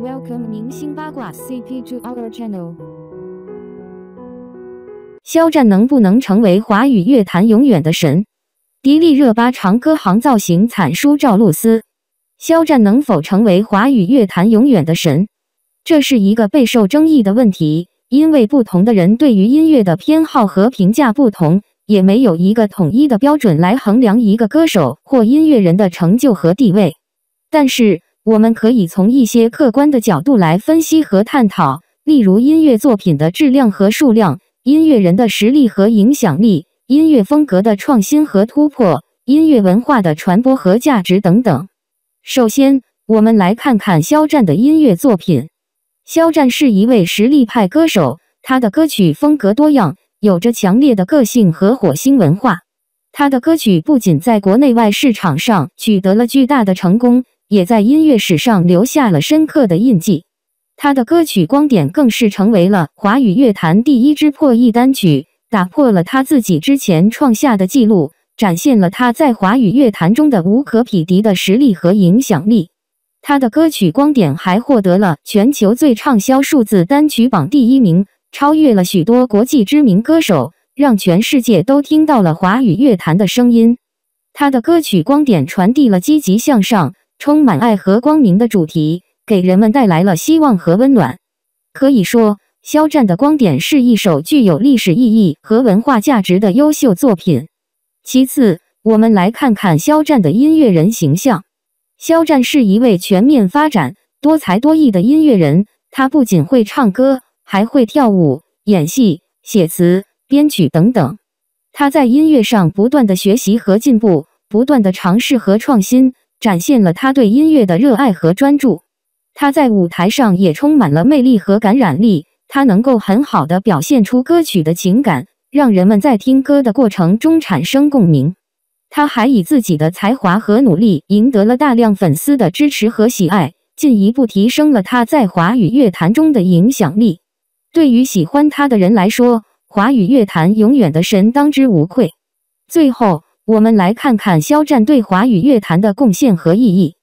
Welcome 明星八卦 CP to our channel。肖战能不能成为华语乐坛永远的神？迪丽热巴长歌行造型惨输赵露思。肖战能否成为华语乐坛永远的神？这是一个备受争议的问题，因为不同的人对于音乐的偏好和评价不同，也没有一个统一的标准来衡量一个歌手或音乐人的成就和地位。但是，我们可以从一些客观的角度来分析和探讨，例如音乐作品的质量和数量、音乐人的实力和影响力、音乐风格的创新和突破、音乐文化的传播和价值等等。首先，我们来看看肖战的音乐作品。肖战是一位实力派歌手，他的歌曲风格多样，有着强烈的个性和火星文化。他的歌曲不仅在国内外市场上取得了巨大的成功，也在音乐史上留下了深刻的印记。他的歌曲光点更是成为了华语乐坛第一支破亿单曲，打破了他自己之前创下的记录，展现了他在华语乐坛中的无可匹敌的实力和影响力。他的歌曲光点还获得了全球最畅销数字单曲榜第一名，超越了许多国际知名歌手，让全世界都听到了华语乐坛的声音。他的歌曲光点传递了积极向上、充满爱和光明的主题，给人们带来了希望和温暖。可以说，肖战的光点是一首具有历史意义和文化价值的优秀作品。其次，我们来看看肖战的音乐人形象。肖战是一位全面发展、多才多艺的音乐人，他不仅会唱歌，还会跳舞、演戏、写词、编曲等等。他在音乐上不断的学习和进步，不断的尝试和创新，展现了他对音乐的热爱和专注。他在舞台上也充满了魅力和感染力，他能够很好地表现出歌曲的情感，让人们在听歌的过程中产生共鸣。他还以自己的才华和努力赢得了大量粉丝的支持和喜爱，进一步提升了他在华语乐坛中的影响力。对于喜欢他的人来说，华语乐坛永远的神当之无愧。最后，我们来看看肖战对华语乐坛的贡献和意义。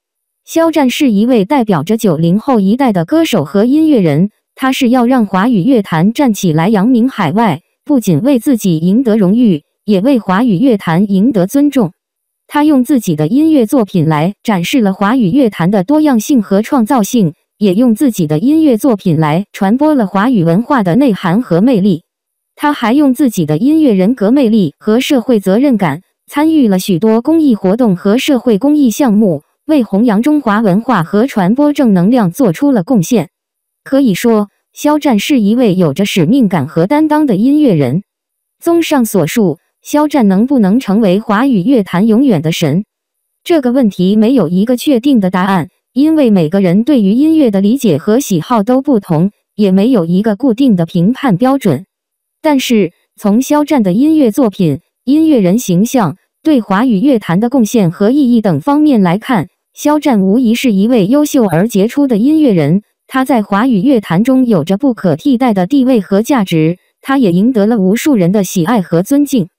肖战是一位代表着90后一代的歌手和音乐人，他是要让华语乐坛站起来扬名海外，不仅为自己赢得荣誉，也为华语乐坛赢得尊重。他用自己的音乐作品来展示了华语乐坛的多样性和创造性，也用自己的音乐作品来传播了华语文化的内涵和魅力。他还用自己的音乐人格魅力和社会责任感，参与了许多公益活动和社会公益项目，为弘扬中华文化和传播正能量做出了贡献。可以说，肖战是一位有着使命感和担当的音乐人。综上所述，肖战能不能成为华语乐坛永远的神？这个问题没有一个确定的答案，因为每个人对于音乐的理解和喜好都不同，也没有一个固定的评判标准。但是，从肖战的音乐作品、音乐人形象、对华语乐坛的贡献和意义等方面来看，肖战无疑是一位优秀而杰出的音乐人，他在华语乐坛中有着不可替代的地位和价值，他也赢得了无数人的喜爱和尊敬。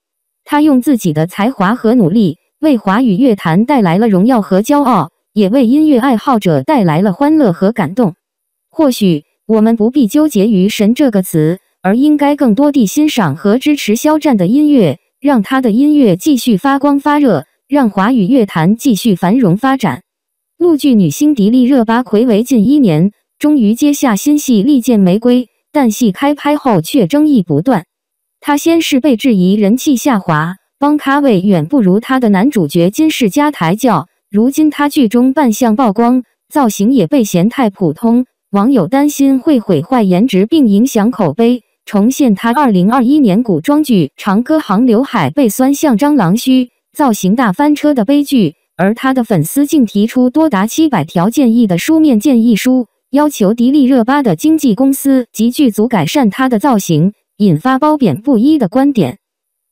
他用自己的才华和努力，为华语乐坛带来了荣耀和骄傲，也为音乐爱好者带来了欢乐和感动。或许，我们不必纠结于神这个词，而应该更多地欣赏和支持肖战的音乐，让他的音乐继续发光发热，让华语乐坛继续繁荣发展。陆剧女星迪丽热巴睽违近1年，终于接下新戏《利剑玫瑰》，但戏开拍后却争议不断。她先是被质疑人气下滑，帮咖位远不如她的男主角金世佳抬轿，如今她剧中扮相曝光，造型也被嫌太普通，网友担心会毁坏颜值并影响口碑。重现他2021年古装剧《长歌行》刘海被酸像蟑螂须，造型大翻车的悲剧，而他的粉丝竟提出多达700条建议的书面建议书，要求迪丽热巴的经纪公司及剧组改善他的造型，引发褒贬不一的观点。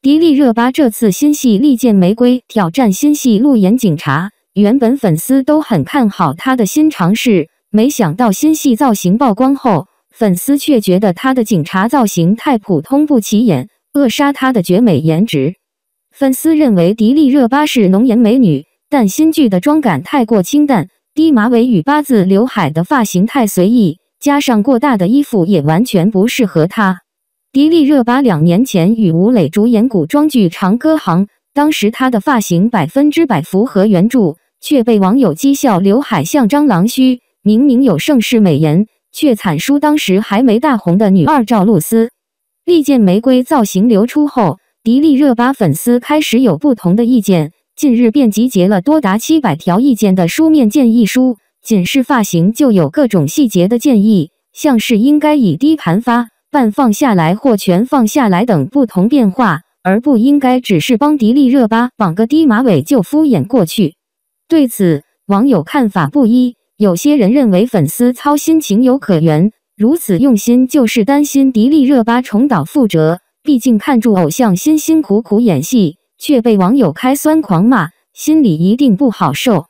迪丽热巴这次新戏《利剑玫瑰》挑战新戏《路演警察》，原本粉丝都很看好他的新尝试，没想到新戏造型曝光后，粉丝却觉得他的警察造型太普通不起眼，扼杀他的绝美颜值。粉丝认为迪丽热巴是浓颜美女，但新剧的妆感太过清淡，低马尾与八字刘海的发型太随意，加上过大的衣服也完全不适合她。迪丽热巴2年前与吴磊主演古装剧《长歌行》，当时她的发型100%符合原著，却被网友讥笑刘海像蟑螂须。明明有盛世美颜，却惨输当时还没大红的女二赵露思。利剑玫瑰造型流出后，迪丽热巴粉丝开始有不同的意见。 近日便集结了多达700条意见的书面建议书，仅是发型就有各种细节的建议，像是应该以低盘发、半放下来或全放下来等不同变化，而不应该只是帮迪丽热巴绑个低马尾就敷衍过去。对此，网友看法不一，有些人认为粉丝操心情有可原，如此用心就是担心迪丽热巴重蹈覆辙，毕竟看住偶像辛辛苦苦演戏。 却被网友开酸狂骂，心里一定不好受。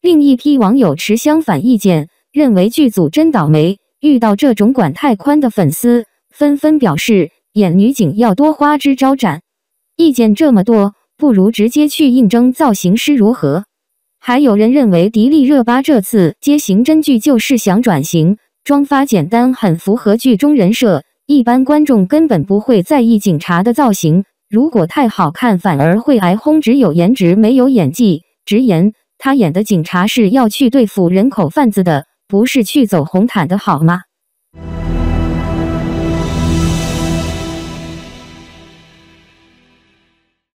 另一批网友持相反意见，认为剧组真倒霉，遇到这种管太宽的粉丝，纷纷表示演女警要多花枝招展。意见这么多，不如直接去应征造型师如何？还有人认为迪丽热巴这次接刑侦剧就是想转型，妆发简单很符合剧中人设，一般观众根本不会在意警察的造型。 如果太好看，反而会挨轰。只有颜值没有演技。直言，他演的警察是要去对付人口贩子的，不是去走红毯的好吗？